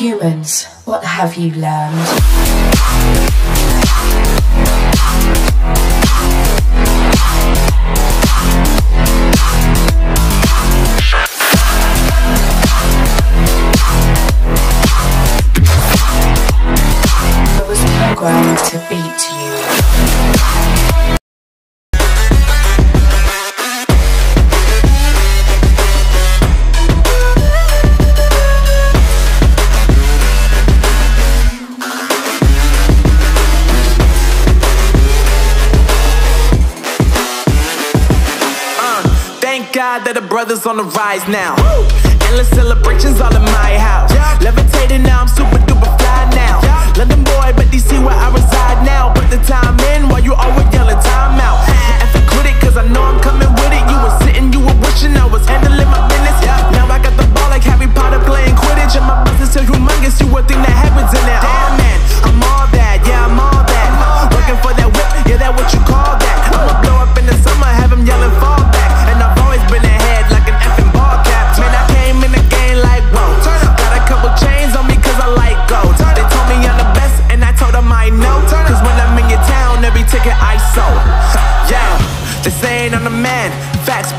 Humans, what have you learned? To beat you. Thank God that the brother's on the rise now. Woo! Endless celebrations all in my house. Yeah. Levitating now, I'm super duper fly now. Yeah. London boy, but DC where I reside now. Put the time in while you always yelling time out. And for critic, cause I know I'm coming with it. You were sitting, you were wishing I was handling my business. Yeah. Now I got the ball like Harry Potter playing Quidditch. And my business is humongous, you a thing that happens in there. Oh man, I'm all that, yeah, I'm all that. Looking for that whip, yeah, that what you call that. I'ma blow up in the summer, have him yelling fall back. And I've always been ahead like an effing ball cap. Man, I came in the game like, whoa. Got a couple chains on me cause I like gold. They told me I'm the best and I told them I know. Cause when I'm in your town, every ticket I sold. Yeah, they saying I'm the man. Facts,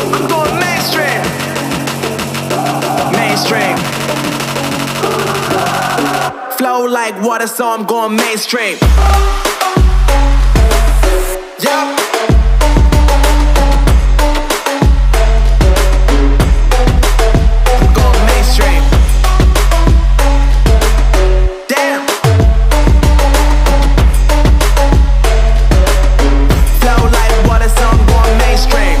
I'm going mainstream. Mainstream. Flow like water, so I'm going mainstream. Yup. I'm going mainstream. Damn. Flow like water, so I'm going mainstream.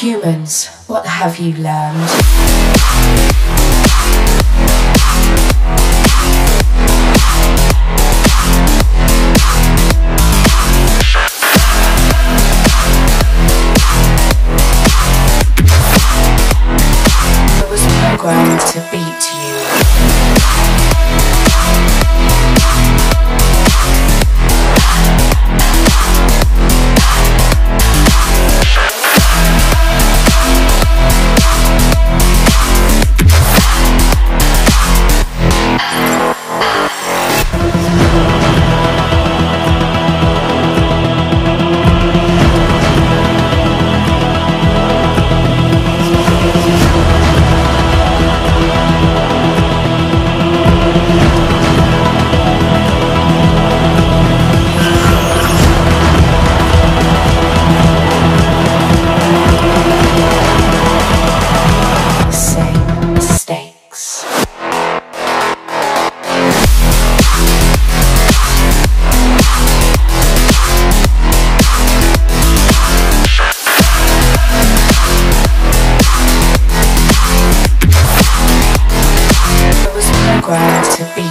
Humans, what have you learned? grass to be